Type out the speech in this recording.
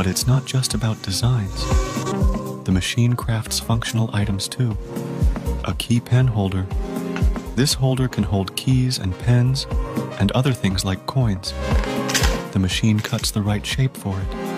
But it's not just about designs. The machine crafts functional items too. A key pen holder. This holder can hold keys and pens and other things like coins. The machine cuts the right shape for it.